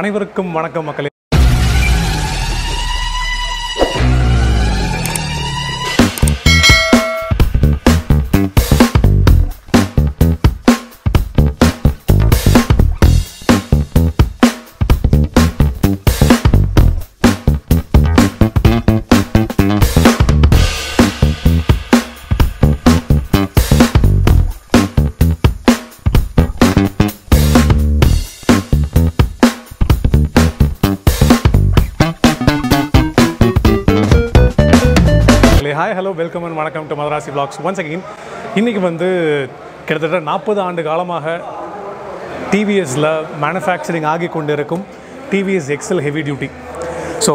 அனைவருக்கும் வணக்கம் மக்களே Hi, hello, welcome and welcome to Madarasi vlogs. Once again, இன்னைக்கு வந்து கிட்டத்தட்ட 40 ஆண்டு காலமாக TVSல manufacturing ஆகி கொண்டிருக்கும் TVS XL heavy duty. So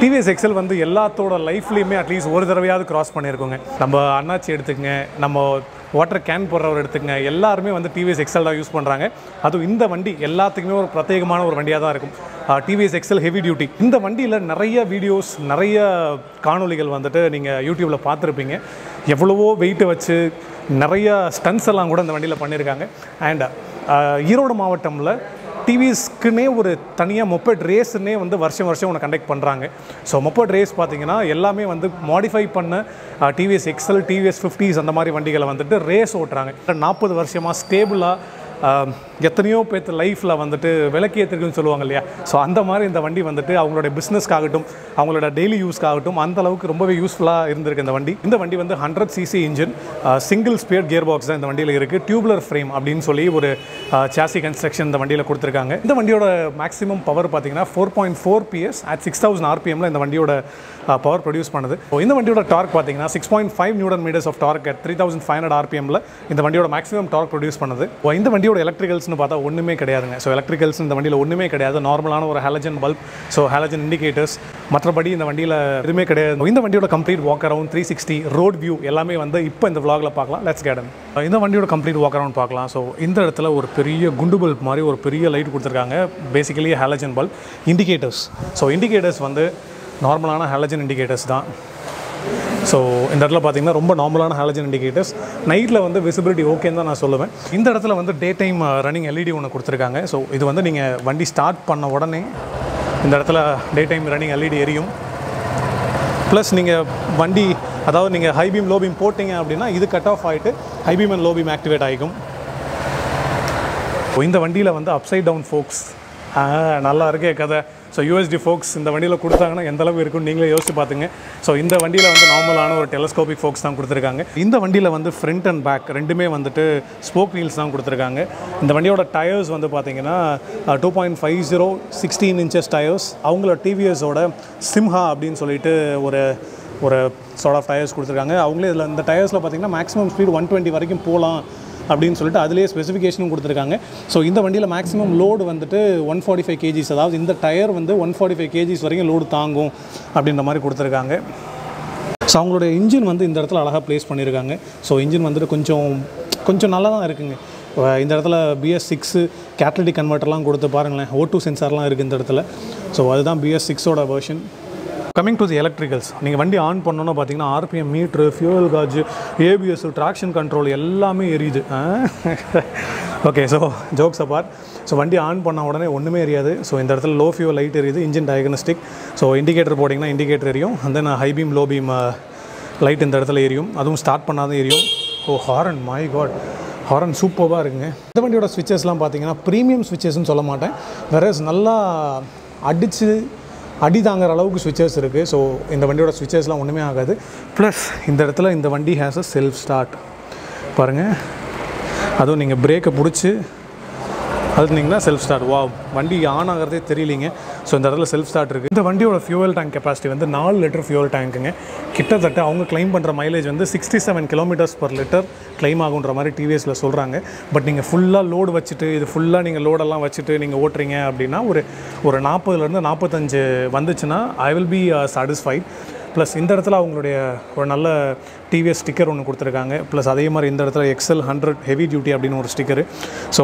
TVS XL வந்து எல்லாத்தோட லைஃப்லயுமே அட்லீஸ்ட் ஒரு தடவையாவது கிராஸ் பண்ணியிருக்கோங்க. நம்ம அண்ணாச்சி எடுத்துக்கங்க, நம்ம வாட்டர் கேன் போடுறவர் எடுத்துக்கங்க, எல்லாருமே வந்து TVS XL தான் யூஸ் பண்ணுறாங்க. அதுவும் இந்த வண்டி எல்லாத்துக்குமே ஒரு பிரத்யேகமான ஒரு வண்டியாக தான் இருக்கும் TVS XL ஹெவி டியூட்டி. இந்த வண்டியில் நிறைய வீடியோஸ், நிறைய காணொலிகள் வந்துட்டு நீங்கள் யூடியூப்பில் பார்த்துருப்பீங்க. எவ்வளவோ வெயிட்டை வச்சு நிறைய ஸ்டன்ஸ் எல்லாம் கூட இந்த வண்டியில் பண்ணியிருக்காங்க. அண்ட் ஈரோடு மாவட்டத்தில் டிவிஸ்க்குன்னே ஒரு தனியாக மொப்பட் ரேஸ்ன்னே வந்து வருஷம் வருஷம் ஒன்று கண்டக்ட் பண்ணுறாங்க. ஸோ மொப்பட் ரேஸ் பார்த்திங்கன்னா எல்லாமே வந்து மாடிஃபை பண்ண TVS XL, TVS 50s அந்த மாதிரி வண்டிகளை வந்துட்டு ரேஸ் ஓட்டுறாங்க. 40 வருஷமாக ஸ்டேபிளாக எத்தனையோ பேர் லைஃப்பில் வந்துட்டு விளக்கி ஏற்றிருக்குன்னு சொல்லுவாங்க இல்லையா. ஸோ அந்த மாதிரி இந்த வண்டி வந்துட்டு அவங்களோட பிஸ்னஸ்க்காகட்டும், அவங்களோட டெய்லி யூஸ்க்காகட்டும் அந்தளவுக்கு ரொம்பவே யூஸ்ஃபுல்லாக இருந்திருக்கு இந்த வண்டி. இந்த வண்டி வந்து 100cc engine, single speed gear box தான் இந்த வண்டியில் இருக்குது. டியூப்லர் ஃப்ரேம் அப்படின்னு சொல்லி ஒரு சாசி கன்ஸ்ட்ரக்ஷன் இந்த வண்டியில் கொடுத்துருக்காங்க. இந்த வண்டியோட மேக்ஸிமம் பவர் பார்த்திங்கன்னா 4.4 PS அட் 6000 RPMல இந்த வண்டியோட பவர் ப்ரொடியூஸ் பண்ணுது. ஸோ இந்த வண்டியோட டார்க் பார்த்திங்கன்னா 6.5 Nm ஆஃப் டார்க் அட் 3500 RPMல இந்த வண்டியோட மேக்ஸிமம் டார்க் ப்ரொடியூஸ் பண்ணுது. இந்த வண்டியோட எலக்ட்ரிகல்ஸ்னு பார்த்தா ஒன்றுமே கிடையாதுங்க. ஸோ எலக்ட்ரிகல்ஸ் இந்த வண்டியில் ஒன்றுமே கிடையாது. நார்மலான ஒரு halogen bulb, so halogen indicators, மற்றபடி இந்த வண்டியில் எதுவுமே கிடையாது. இந்த வண்டியோட complete walk around 360 road view எல்லாமே வந்து இப்போ இந்த vlogல பார்க்கலாம். Let's get in. இந்த வண்டியோட கம்ப்ளீட் வாக் அரவுண்ட் பார்க்கலாம். ஸோ இந்த இடத்துல ஒரு பெரிய குண்டு பல்ப் மாதிரி ஒரு பெரிய லைட் கொடுத்துருக்காங்க. Basically halogen bulb indicators. So indicators வந்து நார்மலான ஹாலஜன் இண்டிகேட்டர்ஸ் தான். ஸோ இந்த இடத்துல பார்த்திங்கன்னா ரொம்ப நார்மலான ஹாலஜன் இண்டிகேட்டர்ஸ். நைட்டில் வந்து விசிபிலிட்டி ஓகேன்னு தான் நான் சொல்லுவேன். இந்த இடத்துல வந்து டே டைம் ரன்னிங் எல்இடி ஒன்று கொடுத்துருக்காங்க. ஸோ இது வந்து நீங்கள் வண்டி ஸ்டார்ட் பண்ண உடனே இந்த இடத்துல டே டைம் ரன்னிங் எல்இடி எரியும். ப்ளஸ் நீங்கள் வண்டி, அதாவது நீங்கள் ஹைபீம் லோபீம் போட்டிங்க அப்படின்னா இது கட் ஆஃப் ஆகிட்டு ஹைபீம் அண்ட் லோபீம் ஆக்டிவேட் ஆகிக்கும். இந்த வண்டியில் வந்து அப்சைட் டவுன் ஃபோக்ஸ் நல்லா இருக்கே கதை. ஸோ USD ஃபோக்ஸ் இந்த வண்டியில் கொடுத்தாங்கன்னா எந்தளவு இருக்குன்னு நீங்களே யோசிச்சு பார்த்துங்க. ஸோ இந்த வண்டியில் வந்து நார்மலான ஒரு டெலஸ்கோபிக் ஃபோக்ஸ் தான் கொடுத்துருக்காங்க. இந்த வண்டியில் வந்து ஃப்ரண்ட் அண்ட் பேக் ரெண்டுமே வந்துட்டு ஸ்போக் வீல்ஸ் தான் கொடுத்துருக்காங்க. இந்த வண்டியோட டயர்ஸ் வந்து பார்த்திங்கன்னா 2.50 16 inches டயர்ஸ். அவங்களோட டிவிஎஸோட சிம்ஹா அப்படின்னு சொல்லிட்டு ஒரு சார்ட் ஆஃப் டயர்ஸ் கொடுத்துருக்காங்க. அவங்களே இதில் இந்த டயர்ஸில் பார்த்திங்கன்னா மேக்ஸிமம் ஸ்பீடு 120 வரைக்கும் போகலாம் அப்படின்னு சொல்லிட்டு அதிலே ஸ்பெசிஃபிகேஷனும் கொடுத்துருக்காங்க. ஸோ இந்த வண்டியில் மேக்ஸிமம் லோடு வந்துட்டு 145 kgs, அதாவது இந்த டயர் வந்து 145 kgs வரைக்கும் லோடு தாங்கும் அப்படின்ற மாதிரி கொடுத்துருக்காங்க. ஸோ அவங்களுடைய இன்ஜின் வந்து இந்த இடத்துல அழகாக ப்ளேஸ் பண்ணியிருக்காங்க. ஸோ இன்ஜின் வந்துட்டு கொஞ்சம் நல்லா தான் இருக்குங்க. இந்த இடத்துல BS6 கேட்டலிட்டிக் கன்வெர்ட்டர்லாம் கொடுத்து பாருங்களேன். O2 சென்சார்லாம் இருக்குது இந்த இடத்துல. ஸோ அதுதான் BS6ஓட version. Coming to the electricals, நீங்கள் வண்டி ஆன் பண்ணோன்னா பார்த்தீங்கன்னா RPM meter, fuel gauge, ABS, traction control எல்லாமே எரியுது. Okay, so jokes apart. So வண்டி ஆன் பண்ண உடனே ஒன்றுமே எரியாது. ஸோ இந்த இடத்துல லோ ஃபியூவல் லைட் எரியுது, இன்ஜின் டயக்னஸ்டிக். ஸோ இண்டிகேட்டர் போட்டிங்கன்னா இண்டிகேட்டர் எரியும். And then high beam low beam light இந்த இடத்துல எரியும். அதுவும் ஸ்டார்ட் பண்ணாதான் எரியும். Oh horn, my God, horn சூப்பராக இருக்குங்க. இந்த வண்டியோட ஸ்விட்சஸ்லாம் பார்த்தீங்கன்னா ப்ரீமியம் ஸ்விட்சஸ்ன்னு சொல்ல மாட்டேன், வேற நல்லா அடி தாங்குற அளவுக்கு ஸ்விட்சஸ் இருக்குது. ஸோ இந்த வண்டியோட ஸ்விட்சஸ்லாம் ஒன்றுமே ஆகாது. ப்ளஸ் இந்த இடத்துல இந்த வண்டி ஹேஸ் அ செல்ஃப் ஸ்டார்ட் பாருங்கள். அதுவும் நீங்கள் பிரேக்கை பிடிச்சி அழுத்தினீங்கன்னா செல்ஃப் ஸ்டார்ட். வா, வண்டி ஆன் ஆகிறதே தெரியலிங்க. ஸோ இந்த இடத்துல செல்ஃப் ஸ்டார்ட் இருக்குது. இந்த வண்டியோட ஃபியூவல் டேங்க் கெப்பாசிட்டி வந்து 4 லிட்டர் ஃபியூவல் டேங்க்குங்க. கிட்டத்தட்ட அவங்க கிளைம் பண்ணுற மைலேஜ் வந்து 67 km/L கிளைம் ஆகுன்ற மாதிரி டிவிஎஸில் சொல்கிறாங்க. பட் நீங்கள் ஃபுல்லாக லோடு வச்சுட்டு, இது ஃபுல்லாக நீங்கள் லோடெல்லாம் வச்சுட்டு நீங்கள் ஓட்டுறீங்க அப்படின்னா ஒரு 40-45 வந்துச்சுன்னா I will be satisfied. Plus இந்த இடத்துல அவங்களுடைய ஒரு நல்ல TVS ஸ்டிக்கர் ஒன்று கொடுத்துருக்காங்க. ப்ளஸ் அதே மாதிரி இந்த இடத்துல XL 100 ஹெவி டியூட்டி அப்படின்னு ஒரு sticker. So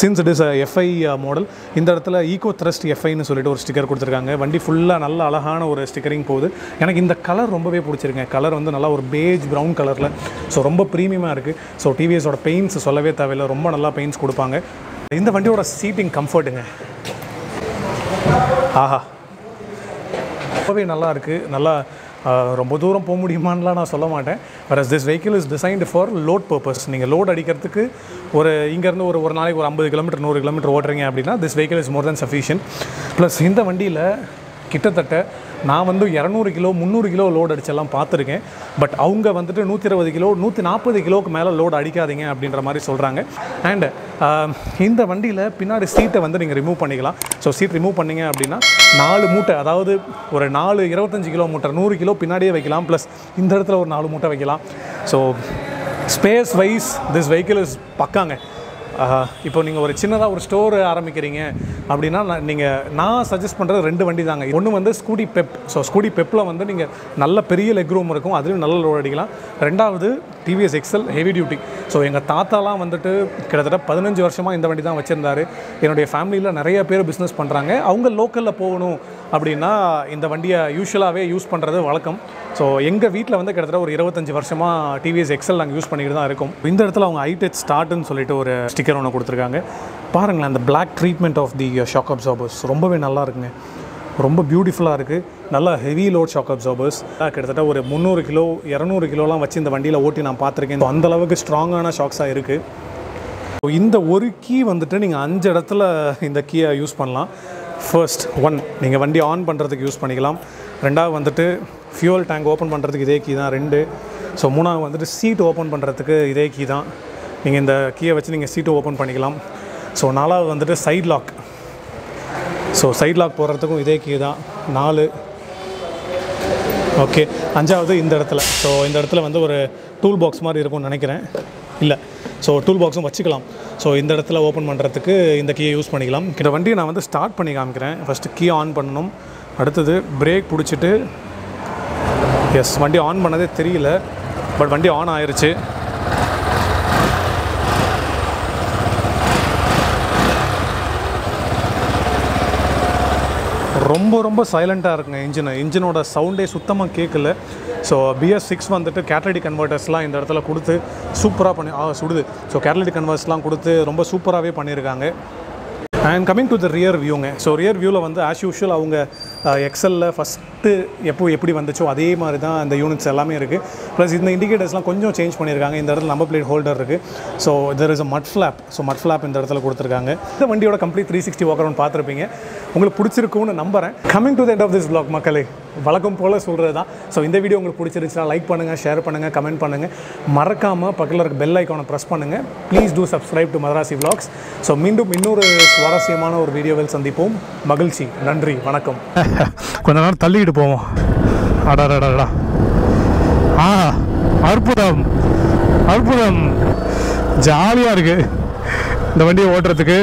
since it is FI model, இந்த இடத்துல ஈகோ த்ரஸ்ட் FIன்னு சொல்லிட்டு ஒரு ஸ்டிக்கர் கொடுத்துருக்காங்க. வண்டி ஃபுல்லாக நல்ல அழகான ஒரு ஸ்டிக்கரிங் போகுது. எனக்கு இந்த கலர் ரொம்பவே பிடிச்சிருங்க. கலர் வந்து நல்லா ஒரு பேஜ் ப்ரௌன் கலரில். ஸோ ரொம்ப ப்ரீமியமாக இருக்குது. ஸோ TVSோட பெயிண்ட்ஸ் சொல்லவே தேவையில்லை, ரொம்ப நல்லா பெயிண்ட்ஸ் கொடுப்பாங்க. இந்த வண்டியோட சீட்டிங் கம்ஃபர்ட்டுங்க ஆஹா ரொம்பவே நல்லா இருக்குது. நல்லா ரொம்ப தூரம் போக முடியுமான்னுலாம் நான் சொல்ல மாட்டேன். whereas this vehicle is designed for load purpose. நீங்கள் லோட் அடிக்கிறதுக்கு ஒரு இங்கேருந்து ஒரு நாளைக்கு ஒரு 50 கிலோமீட்டர் 100 கிலோமீட்டர் ஓட்டுறீங்க அப்படின்னா this vehicle is more than sufficient. Plus இந்த வண்டியில் கிட்டத்தட்ட நான் 200 கிலோ 300 கிலோ லோடு அடிச்செல்லாம் பார்த்துருக்கேன். பட் அவங்க 120 கிலோ 140 கிலோவுக்கு மேலே லோடு அடிக்காதீங்க அப்படின்ற மாதிரி சொல்கிறாங்க. அண்ட் இந்த வண்டியில் பின்னாடி சீட்டை நீங்கள் ரிமூவ் பண்ணிக்கலாம். ஸோ சீட் ரிமூவ் பண்ணிங்க அப்படின்னா 4 மூட்டை, அதாவது ஒரு 4 25 கிலோ மூட்டை 100 கிலோ பின்னாடியே வைக்கலாம். ப்ளஸ் இந்த இடத்துல ஒரு 4 மூட்டை வைக்கலாம். So space wise this vehicle is பக்காங்க. இப்போ நீங்கள் ஒரு சின்னதாக ஒரு ஸ்டோர் ஆரம்பிக்கிறீங்க அப்படின்னா நான் சஜஸ்ட் பண்ணுறது 2 வண்டி தாங்க. ஒன்று ஸ்கூட்டி பெப். ஸோ ஸ்கூட்டி பெப்பில் நீங்கள் நல்ல பெரிய லெக் ரூம் இருக்கும், அதுலேயும் நல்ல லோட் அடிக்கலாம். ரெண்டாவது TVS XL heavy duty. So எங்கள் தாத்தாலாம் கிட்டத்தட்ட 15 வருஷமாக இந்த வண்டி தான் வச்சுருந்தார். என்னுடைய ஃபேமிலியில் நிறைய பேர் பிஸ்னஸ் பண்ணுறாங்க. அவங்க லோக்கலில் போகணும் அப்படின்னா இந்த வண்டியை யூஸ்வலாகவே யூஸ் பண்ணுறது வழக்கம். ஸோ எங்கள் வீட்டில் கிட்டத்தட்ட ஒரு 25 வருஷமாக டிவிஎஸ் எக்ஸ்எல் நாங்கள் யூஸ் பண்ணிக்கிட்டு தான் இருக்கோம். இந்த இடத்துல அவங்க ஹைடெக் ஸ்டார்ட்னு சொல்லிட்டு ஒரு ஸ்டிக்கர் ஒன்று கொடுத்துருக்காங்க. பாருங்களேன், அந்த black treatment of the shock absorbers ரொம்பவே நல்லா இருக்குங்க. ரொம்ப பியூட்டிஃபுல்லாக இருக்குது. நல்லா ஹெவி லோட் ஷாக் அப்சார்பர்ஸ். கிட்டத்தட்ட ஒரு 300 கிலோ 200 கிலோலாம் வச்சு இந்த வண்டியில் ஓட்டி நான் பார்த்துருக்கேன். அந்தளவுக்கு ஸ்ட்ராங்கான ஷாக்ஸாக இருக்குது. இந்த ஒரு கீ நீங்கள் 5 இடத்துல இந்த கீயை யூஸ் பண்ணலாம். ஃபர்ஸ்ட் ஒன், நீங்கள் வண்டி ஆன் பண்ணுறதுக்கு யூஸ் பண்ணிக்கலாம். ரெண்டாவது ஃபியூவல் டேங்க் ஓப்பன் பண்ணுறதுக்கு இதே கீ தான். 2. ஸோ 3ஆவது சீட் ஓப்பன் பண்ணுறதுக்கு இதே கீ தான். நீங்கள் இந்த கீயை வச்சு நீங்கள் சீட்டு ஓப்பன் பண்ணிக்கலாம். ஸோ 4ஆவது side lock. So side lock போடுறதுக்கும் இதே கீ தான். 4. ஓகே. 5ஆவது இந்த இடத்துல. ஸோ இந்த இடத்துல ஒரு டூல் பாக்ஸ் மாதிரி இருக்கும்னு நினைக்கிறேன். இல்லை, ஸோ டூல் பாக்ஸும் வச்சுக்கலாம். ஸோ இந்த இடத்துல ஓப்பன் பண்ணுறதுக்கு இந்த கீயை யூஸ் பண்ணிக்கலாம். இந்த வண்டியை நான் ஸ்டார்ட் பண்ணி காமிக்கிறேன். ஃபஸ்ட்டு கீ ஆன் பண்ணணும். அடுத்தது பிரேக் பிடிச்சிட்டு எஸ் வண்டி ஆன் பண்ணதே தெரியல, பட் வண்டி ஆன் ஆயிடுச்சு. ரொம்ப ரொம்ப சைலண்ட்டாக இருக்குங்க இன்ஜின். இன்ஜினோட சவுண்டே சுத்தமாக கேட்கல. ஸோ BS6 கேட்டலிட்டிக் கன்வெர்ட்டர்ஸ்லாம் இந்த இடத்துல கொடுத்து சூப்பராக பண்ணி சுடுது. ஸோ கேட்டலிட்டிக் கன்வெர்ட்டர்ஸ்லாம் கொடுத்து ரொம்ப சூப்பராகவே பண்ணியிருக்காங்க. And coming to the rear வியூங்க. ஸோ ரியர் வியூவில் ஆஸ் யூஷுவல் அவங்க எக்ஸலில் ஃபஸ்ட்டு எப்படி வந்துச்சோ அதே மாதிரி தான் இந்த யூனிட்ஸ் எல்லாமே இருக்குது. ப்ளஸ் இந்த இண்டிகேட்டர்ஸ்லாம் கொஞ்சம் சேஞ்ச் பண்ணியிருக்காங்க. இந்த இடத்துல நம்பர் பிளேட் ஹோல்டர் இருக்குது. So there is a mud flap. So மட் ஃப்ளாப் இந்த இடத்துல கொடுத்துருக்காங்க. இந்த வண்டியோட கம்ப்ளீட் 360 வாக் அரவுண்ட் பார்த்துருப்பீங்க. உங்களுக்கு பிடிச்சிருக்கும்னு நம்புகிறேன். Coming to the end of this vlog மக்களே, வழக்கம் போல் சொல்கிறது தான். ஸோ இந்த வீடியோ உங்களுக்கு பிடிச்சிருந்துச்சுன்னா லைக் பண்ணுங்கள், ஷேர் பண்ணுங்கள், கமெண்ட் பண்ணுங்கள். மறக்காமல் பக்கத்தில் இருக்க பெல் ஐக்கானை ப்ரெஸ் பண்ணுங்கள். Please do subscribe to Madrasi vlogs. So மீண்டும் இன்னொரு சுவாரஸ்யமான ஒரு வீடியோவில் சந்திப்போம். மகிழ்ச்சி. நன்றி. வணக்கம். கொஞ்ச நேரம் தள்ளிக்கிட்டு போவோம். அடாடா அற்புதம் அற்புதம். ஜாலியாக இருக்குது இந்த வண்டியை ஓட்டுறதுக்கு.